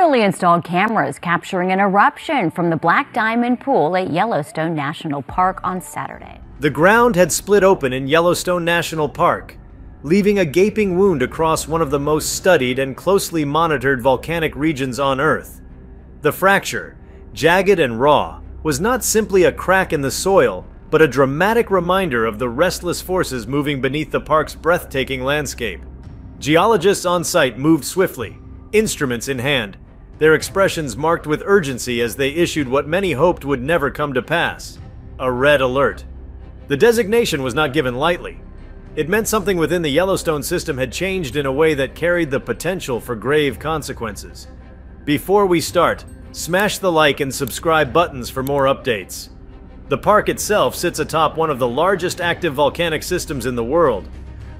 newly installed cameras capturing an eruption from the Black Diamond Pool at Yellowstone National Park on Saturday. The ground had split open in Yellowstone National Park, leaving a gaping wound across one of the most studied and closely monitored volcanic regions on Earth. The fracture, jagged and raw, was not simply a crack in the soil, but a dramatic reminder of the restless forces moving beneath the park's breathtaking landscape. Geologists on site moved swiftly, instruments in hand, their expressions marked with urgency as they issued what many hoped would never come to pass: a red alert. The designation was not given lightly. It meant something within the Yellowstone system had changed in a way that carried the potential for grave consequences. Before we start, smash the like and subscribe buttons for more updates. The park itself sits atop one of the largest active volcanic systems in the world,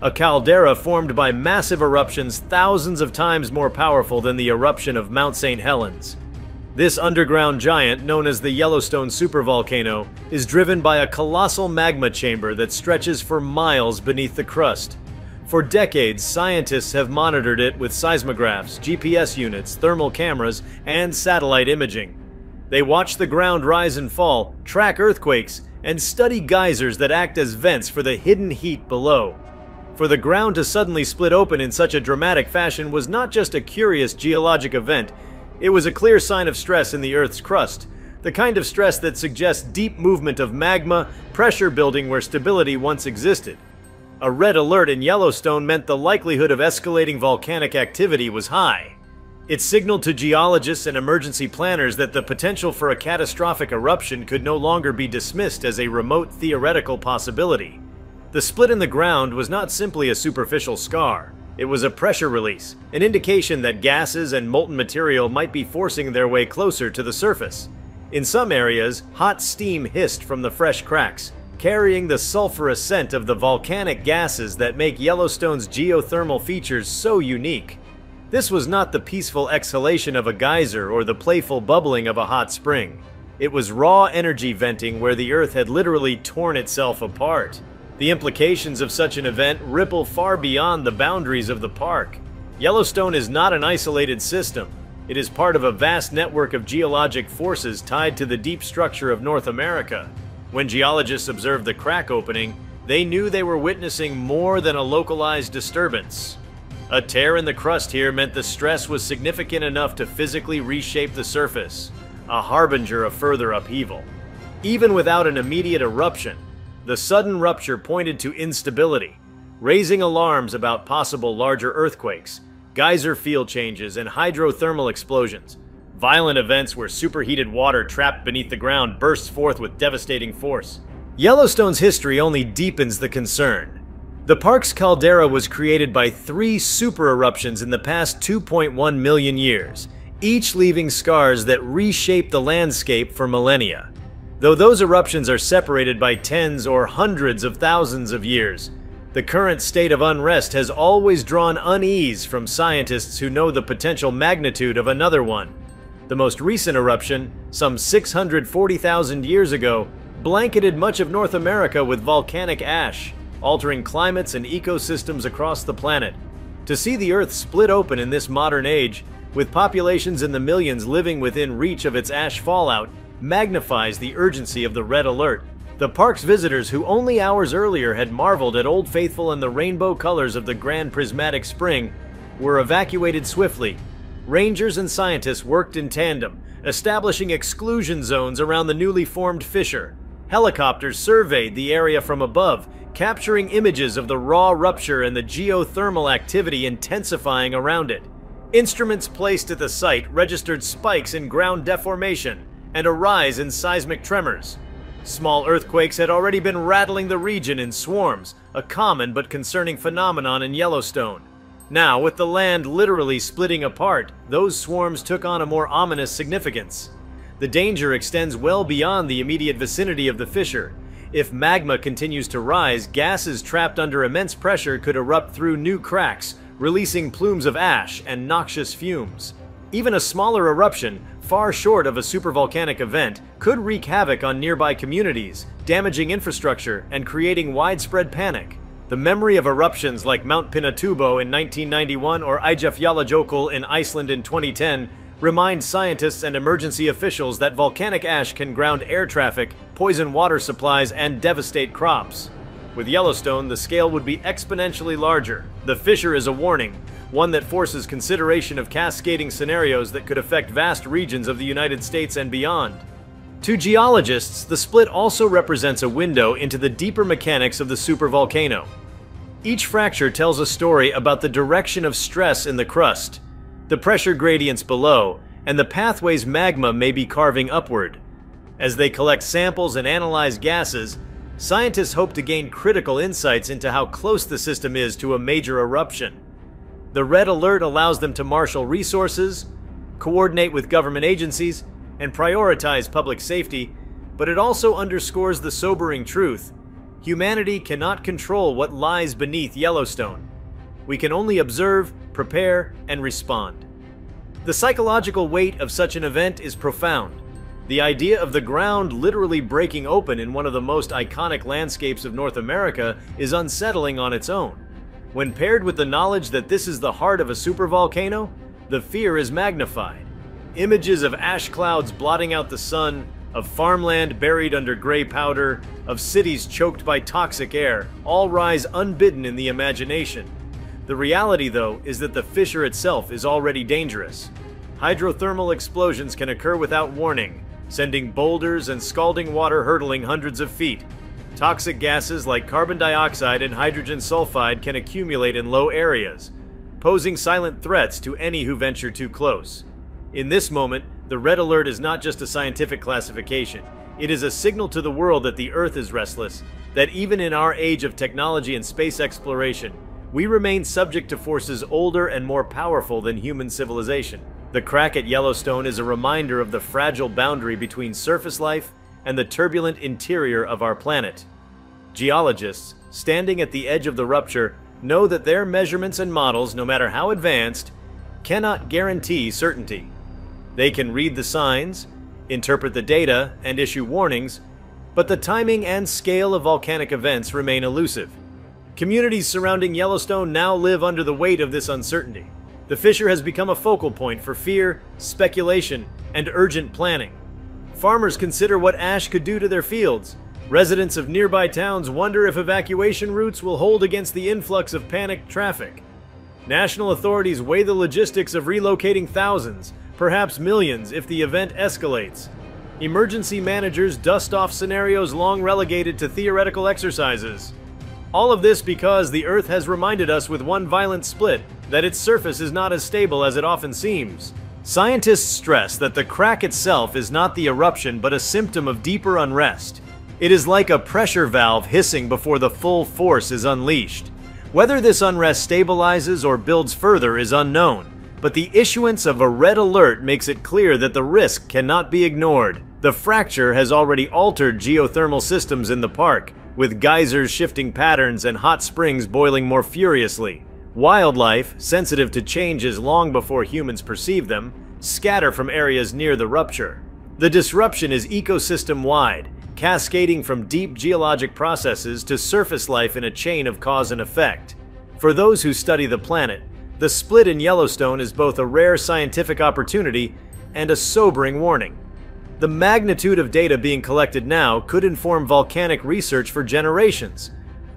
a caldera formed by massive eruptions thousands of times more powerful than the eruption of Mount St. Helens. This underground giant, known as the Yellowstone Supervolcano, is driven by a colossal magma chamber that stretches for miles beneath the crust. For decades, scientists have monitored it with seismographs, GPS units, thermal cameras, and satellite imaging. They watch the ground rise and fall, track earthquakes, and study geysers that act as vents for the hidden heat below. For the ground to suddenly split open in such a dramatic fashion was not just a curious geologic event, it was a clear sign of stress in the Earth's crust, the kind of stress that suggests deep movement of magma, pressure building where stability once existed. A red alert in Yellowstone meant the likelihood of escalating volcanic activity was high. It signaled to geologists and emergency planners that the potential for a catastrophic eruption could no longer be dismissed as a remote theoretical possibility. The split in the ground was not simply a superficial scar. It was a pressure release, an indication that gases and molten material might be forcing their way closer to the surface. In some areas, hot steam hissed from the fresh cracks, carrying the sulfurous scent of the volcanic gases that make Yellowstone's geothermal features so unique. This was not the peaceful exhalation of a geyser or the playful bubbling of a hot spring. It was raw energy venting where the Earth had literally torn itself apart. The implications of such an event ripple far beyond the boundaries of the park. Yellowstone is not an isolated system. It is part of a vast network of geologic forces tied to the deep structure of North America. When geologists observed the crack opening, they knew they were witnessing more than a localized disturbance. A tear in the crust here meant the stress was significant enough to physically reshape the surface, a harbinger of further upheaval. Even without an immediate eruption, the sudden rupture pointed to instability, raising alarms about possible larger earthquakes, geyser field changes, and hydrothermal explosions. Violent events where superheated water trapped beneath the ground bursts forth with devastating force. Yellowstone's history only deepens the concern. The park's caldera was created by three super eruptions in the past 2.1 million years, each leaving scars that reshaped the landscape for millennia. Though those eruptions are separated by tens or hundreds of thousands of years, the current state of unrest has always drawn unease from scientists who know the potential magnitude of another one. The most recent eruption, some 640,000 years ago, blanketed much of North America with volcanic ash, altering climates and ecosystems across the planet. To see the Earth split open in this modern age, with populations in the millions living within reach of its ash fallout, magnifies the urgency of the red alert. The park's visitors, who only hours earlier had marveled at Old Faithful and the rainbow colors of the Grand Prismatic Spring, were evacuated swiftly. Rangers and scientists worked in tandem, establishing exclusion zones around the newly formed fissure. Helicopters surveyed the area from above, capturing images of the raw rupture and the geothermal activity intensifying around it. Instruments placed at the site registered spikes in ground deformation and a rise in seismic tremors. Small earthquakes had already been rattling the region in swarms, a common but concerning phenomenon in Yellowstone. Now, with the land literally splitting apart, those swarms took on a more ominous significance. The danger extends well beyond the immediate vicinity of the fissure. If magma continues to rise, gases trapped under immense pressure could erupt through new cracks, releasing plumes of ash and noxious fumes. Even a smaller eruption, far short of a supervolcanic event, could wreak havoc on nearby communities, damaging infrastructure and creating widespread panic. The memory of eruptions like Mount Pinatubo in 1991 or Eyjafjallajökull in Iceland in 2010 reminds scientists and emergency officials that volcanic ash can ground air traffic, poison water supplies, and devastate crops. With Yellowstone, the scale would be exponentially larger. The fissure is a warning, one that forces consideration of cascading scenarios that could affect vast regions of the United States and beyond. To geologists, the split also represents a window into the deeper mechanics of the supervolcano. Each fracture tells a story about the direction of stress in the crust, the pressure gradients below, and the pathways magma may be carving upward. As they collect samples and analyze gases, scientists hope to gain critical insights into how close the system is to a major eruption. The red alert allows them to marshal resources, coordinate with government agencies, and prioritize public safety, but it also underscores the sobering truth: humanity cannot control what lies beneath Yellowstone. We can only observe, prepare, and respond. The psychological weight of such an event is profound. The idea of the ground literally breaking open in one of the most iconic landscapes of North America is unsettling on its own. When paired with the knowledge that this is the heart of a supervolcano, the fear is magnified. Images of ash clouds blotting out the sun, of farmland buried under gray powder, of cities choked by toxic air, all rise unbidden in the imagination. The reality, though, is that the fissure itself is already dangerous. Hydrothermal explosions can occur without warning, sending boulders and scalding water hurtling hundreds of feet. Toxic gases like carbon dioxide and hydrogen sulfide can accumulate in low areas, posing silent threats to any who venture too close. In this moment, the red alert is not just a scientific classification. It is a signal to the world that the Earth is restless, that even in our age of technology and space exploration, we remain subject to forces older and more powerful than human civilization. The crack at Yellowstone is a reminder of the fragile boundary between surface life and the turbulent interior of our planet. Geologists, standing at the edge of the rupture, know that their measurements and models, no matter how advanced, cannot guarantee certainty. They can read the signs, interpret the data, and issue warnings, but the timing and scale of volcanic events remain elusive. Communities surrounding Yellowstone now live under the weight of this uncertainty. The fissure has become a focal point for fear, speculation, and urgent planning. Farmers consider what ash could do to their fields. Residents of nearby towns wonder if evacuation routes will hold against the influx of panicked traffic. National authorities weigh the logistics of relocating thousands, perhaps millions, if the event escalates. Emergency managers dust off scenarios long relegated to theoretical exercises. All of this because the Earth has reminded us with one violent split that its surface is not as stable as it often seems. Scientists stress that the crack itself is not the eruption but a symptom of deeper unrest. It is like a pressure valve hissing before the full force is unleashed. Whether this unrest stabilizes or builds further is unknown, but the issuance of a red alert makes it clear that the risk cannot be ignored. The fracture has already altered geothermal systems in the park, with geysers shifting patterns and hot springs boiling more furiously. Wildlife, sensitive to changes long before humans perceive them, scatter from areas near the rupture. The disruption is ecosystem-wide, cascading from deep geologic processes to surface life in a chain of cause and effect. For those who study the planet, the split in Yellowstone is both a rare scientific opportunity and a sobering warning. The magnitude of data being collected now could inform volcanic research for generations,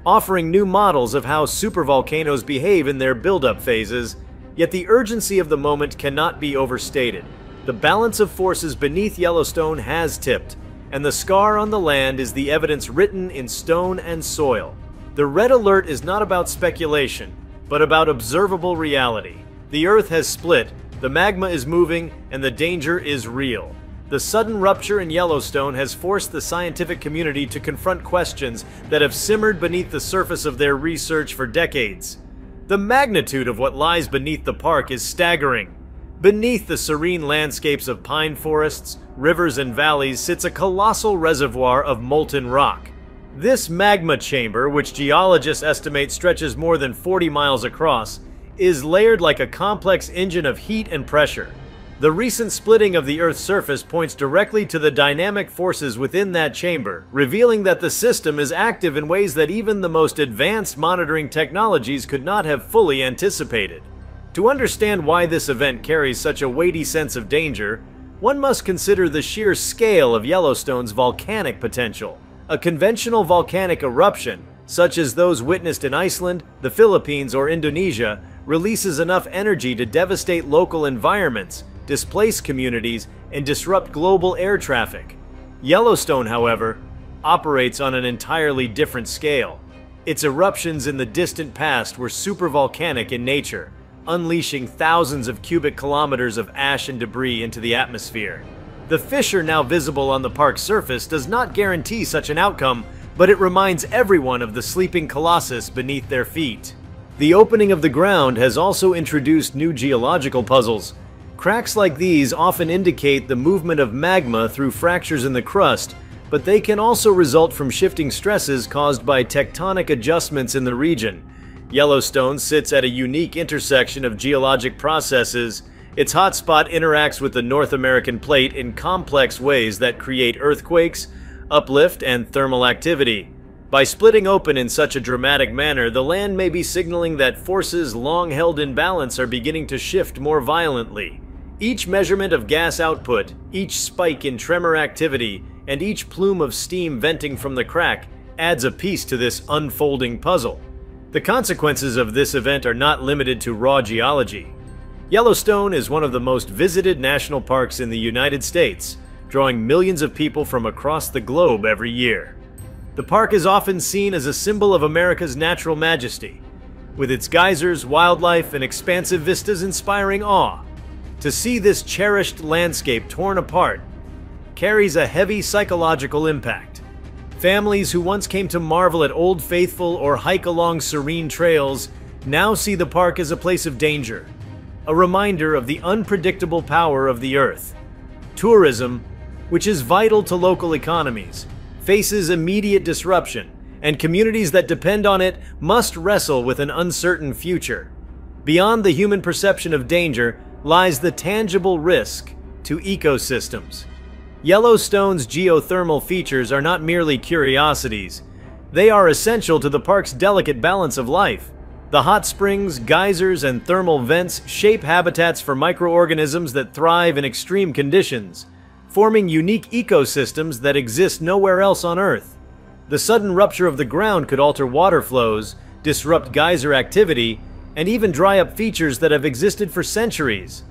offering new models of how supervolcanoes behave in their buildup phases, yet the urgency of the moment cannot be overstated. The balance of forces beneath Yellowstone has tipped, and the scar on the land is the evidence written in stone and soil. The red alert is not about speculation, but about observable reality. The Earth has split, the magma is moving, and the danger is real. The sudden rupture in Yellowstone has forced the scientific community to confront questions that have simmered beneath the surface of their research for decades. The magnitude of what lies beneath the park is staggering. Beneath the serene landscapes of pine forests, rivers, and valleys sits a colossal reservoir of molten rock. This magma chamber, which geologists estimate stretches more than 40 miles across, is layered like a complex engine of heat and pressure. The recent splitting of the Earth's surface points directly to the dynamic forces within that chamber, revealing that the system is active in ways that even the most advanced monitoring technologies could not have fully anticipated. To understand why this event carries such a weighty sense of danger, one must consider the sheer scale of Yellowstone's volcanic potential. A conventional volcanic eruption, such as those witnessed in Iceland, the Philippines, or Indonesia, releases enough energy to devastate local environments, displace communities, and disrupt global air traffic. Yellowstone, however, operates on an entirely different scale. Its eruptions in the distant past were supervolcanic in nature, unleashing thousands of cubic kilometers of ash and debris into the atmosphere. The fissure now visible on the park's surface does not guarantee such an outcome, but it reminds everyone of the sleeping colossus beneath their feet. The opening of the ground has also introduced new geological puzzles. Cracks like these often indicate the movement of magma through fractures in the crust, but they can also result from shifting stresses caused by tectonic adjustments in the region. Yellowstone sits at a unique intersection of geologic processes. Its hotspot interacts with the North American plate in complex ways that create earthquakes, uplift, and thermal activity. By splitting open in such a dramatic manner, the land may be signaling that forces long held in balance are beginning to shift more violently. Each measurement of gas output, each spike in tremor activity, and each plume of steam venting from the crack adds a piece to this unfolding puzzle. The consequences of this event are not limited to raw geology. Yellowstone is one of the most visited national parks in the United States, drawing millions of people from across the globe every year. The park is often seen as a symbol of America's natural majesty, with its geysers, wildlife, and expansive vistas inspiring awe. To see this cherished landscape torn apart carries a heavy psychological impact. Families who once came to marvel at Old Faithful or hike along serene trails now see the park as a place of danger, a reminder of the unpredictable power of the earth. Tourism, which is vital to local economies, faces immediate disruption, and communities that depend on it must wrestle with an uncertain future. Beyond the human perception of danger lies the tangible risk to ecosystems. Yellowstone's geothermal features are not merely curiosities. They are essential to the park's delicate balance of life. The hot springs, geysers, and thermal vents shape habitats for microorganisms that thrive in extreme conditions, forming unique ecosystems that exist nowhere else on Earth. The sudden rupture of the ground could alter water flows, disrupt geyser activity, and even dry up features that have existed for centuries.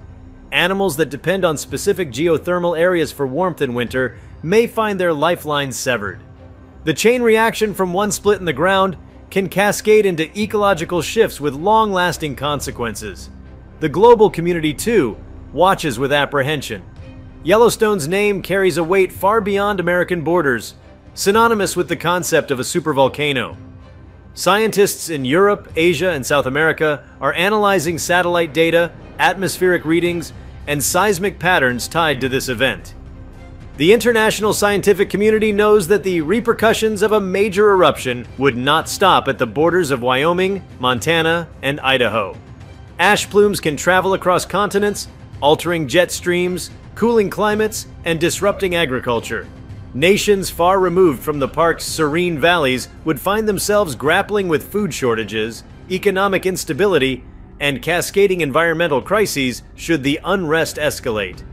Animals that depend on specific geothermal areas for warmth in winter may find their lifelines severed. The chain reaction from one split in the ground can cascade into ecological shifts with long-lasting consequences. The global community, too, watches with apprehension. Yellowstone's name carries a weight far beyond American borders, synonymous with the concept of a supervolcano. Scientists in Europe, Asia, and South America are analyzing satellite data, atmospheric readings, and seismic patterns tied to this event. The international scientific community knows that the repercussions of a major eruption would not stop at the borders of Wyoming, Montana, and Idaho. Ash plumes can travel across continents, altering jet streams, cooling climates, and disrupting agriculture. Nations far removed from the park's serene valleys would find themselves grappling with food shortages, economic instability, and cascading environmental crises should the unrest escalate.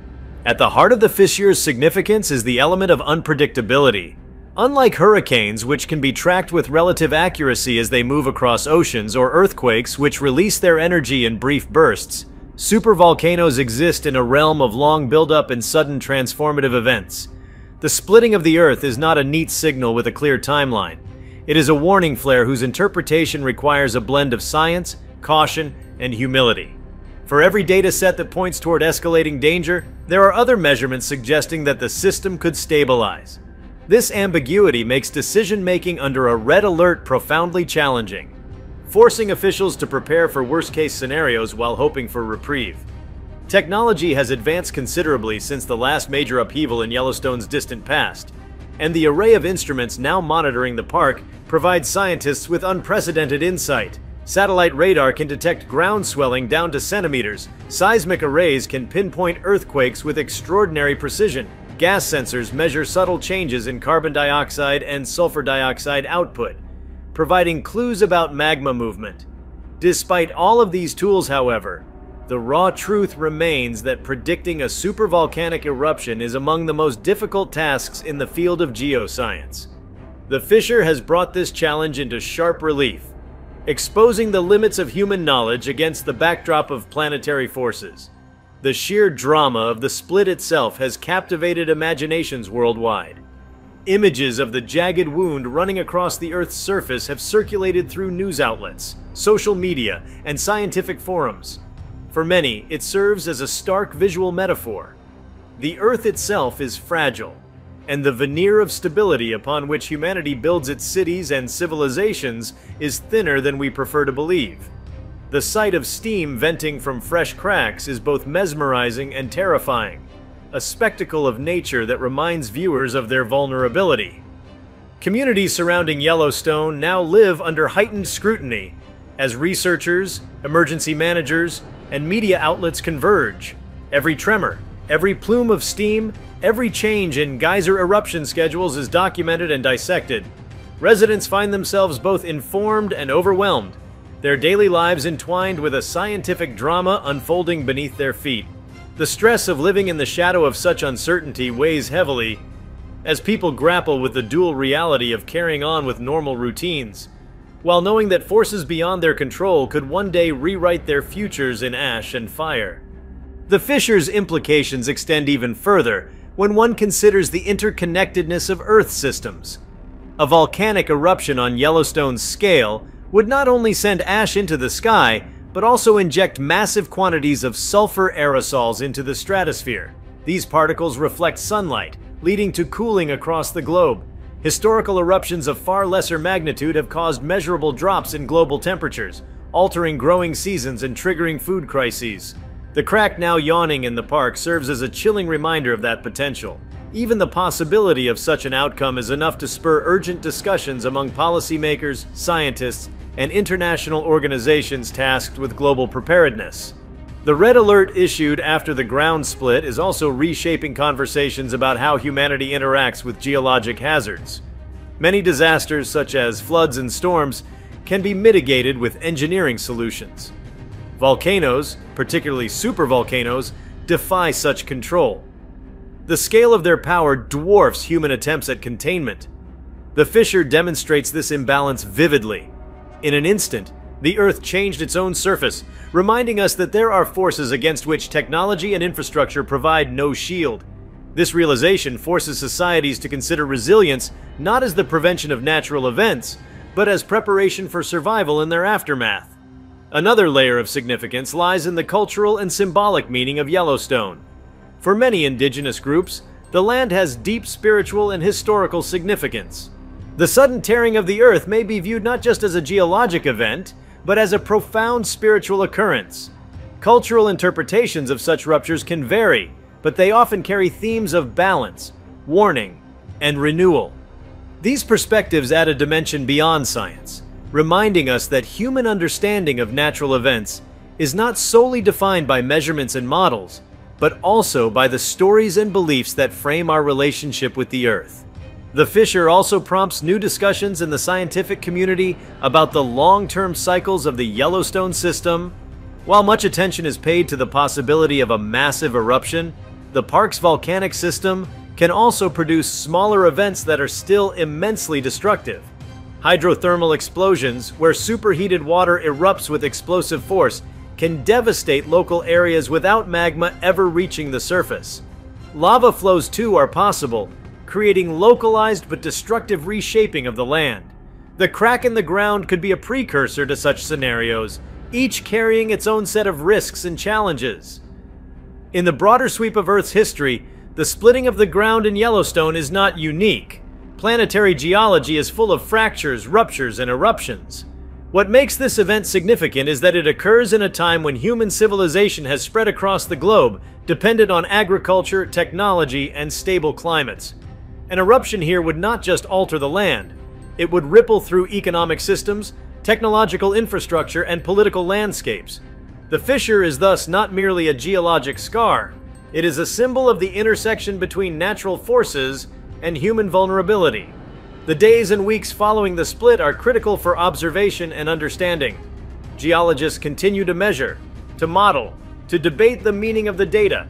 At the heart of the fissure's significance is the element of unpredictability. Unlike hurricanes, which can be tracked with relative accuracy as they move across oceans, or earthquakes, which release their energy in brief bursts, supervolcanoes exist in a realm of long buildup and sudden transformative events. The splitting of the Earth is not a neat signal with a clear timeline. It is a warning flare whose interpretation requires a blend of science, caution, and humility. For every data set that points toward escalating danger, there are other measurements suggesting that the system could stabilize. This ambiguity makes decision-making under a red alert profoundly challenging, forcing officials to prepare for worst-case scenarios while hoping for reprieve. Technology has advanced considerably since the last major upheaval in Yellowstone's distant past, and the array of instruments now monitoring the park provides scientists with unprecedented insight. Satellite radar can detect ground swelling down to centimeters. Seismic arrays can pinpoint earthquakes with extraordinary precision. Gas sensors measure subtle changes in carbon dioxide and sulfur dioxide output, providing clues about magma movement. Despite all of these tools, however, The raw truth remains that predicting a supervolcanic eruption is among the most difficult tasks in the field of geoscience. The fissure has brought this challenge into sharp relief, exposing the limits of human knowledge against the backdrop of planetary forces. The sheer drama of the split itself has captivated imaginations worldwide. Images of the jagged wound running across the Earth's surface have circulated through news outlets, social media, and scientific forums. For many, it serves as a stark visual metaphor. The Earth itself is fragile, and the veneer of stability upon which humanity builds its cities and civilizations is thinner than we prefer to believe. The sight of steam venting from fresh cracks is both mesmerizing and terrifying, a spectacle of nature that reminds viewers of their vulnerability. Communities surrounding Yellowstone now live under heightened scrutiny as researchers, emergency managers, and media outlets converge. Every tremor, every plume of steam, every change in geyser eruption schedules is documented and dissected. Residents find themselves both informed and overwhelmed, their daily lives entwined with a scientific drama unfolding beneath their feet. The stress of living in the shadow of such uncertainty weighs heavily as people grapple with the dual reality of carrying on with normal routines, while knowing that forces beyond their control could one day rewrite their futures in ash and fire. The fissure's implications extend even further when one considers the interconnectedness of Earth systems. A volcanic eruption on Yellowstone's scale would not only send ash into the sky, but also inject massive quantities of sulfur aerosols into the stratosphere. These particles reflect sunlight, leading to cooling across the globe. Historical eruptions of far lesser magnitude have caused measurable drops in global temperatures, altering growing seasons and triggering food crises. The crack now yawning in the park serves as a chilling reminder of that potential. Even the possibility of such an outcome is enough to spur urgent discussions among policymakers, scientists, and international organizations tasked with global preparedness. The red alert issued after the ground split is also reshaping conversations about how humanity interacts with geologic hazards. Many disasters, such as floods and storms, can be mitigated with engineering solutions. Volcanoes, particularly supervolcanoes, defy such control. The scale of their power dwarfs human attempts at containment. The fissure demonstrates this imbalance vividly. In an instant, the Earth changed its own surface, reminding us that there are forces against which technology and infrastructure provide no shield. This realization forces societies to consider resilience not as the prevention of natural events, but as preparation for survival in their aftermath. Another layer of significance lies in the cultural and symbolic meaning of Yellowstone. For many indigenous groups, the land has deep spiritual and historical significance. The sudden tearing of the Earth may be viewed not just as a geologic event, but as a profound spiritual occurrence. Cultural interpretations of such ruptures can vary, but they often carry themes of balance, warning, and renewal. These perspectives add a dimension beyond science, reminding us that human understanding of natural events is not solely defined by measurements and models, but also by the stories and beliefs that frame our relationship with the Earth. The fissure also prompts new discussions in the scientific community about the long-term cycles of the Yellowstone system. While much attention is paid to the possibility of a massive eruption, the park's volcanic system can also produce smaller events that are still immensely destructive. Hydrothermal explosions, where superheated water erupts with explosive force, can devastate local areas without magma ever reaching the surface. Lava flows too are possible, creating localized but destructive reshaping of the land. The crack in the ground could be a precursor to such scenarios, each carrying its own set of risks and challenges. In the broader sweep of Earth's history, the splitting of the ground in Yellowstone is not unique. Planetary geology is full of fractures, ruptures, and eruptions. What makes this event significant is that it occurs in a time when human civilization has spread across the globe, dependent on agriculture, technology, and stable climates. An eruption here would not just alter the land, it would ripple through economic systems, technological infrastructure, and political landscapes. The fissure is thus not merely a geologic scar, it is a symbol of the intersection between natural forces and human vulnerability. The days and weeks following the split are critical for observation and understanding. Geologists continue to measure, to model, to debate the meaning of the data.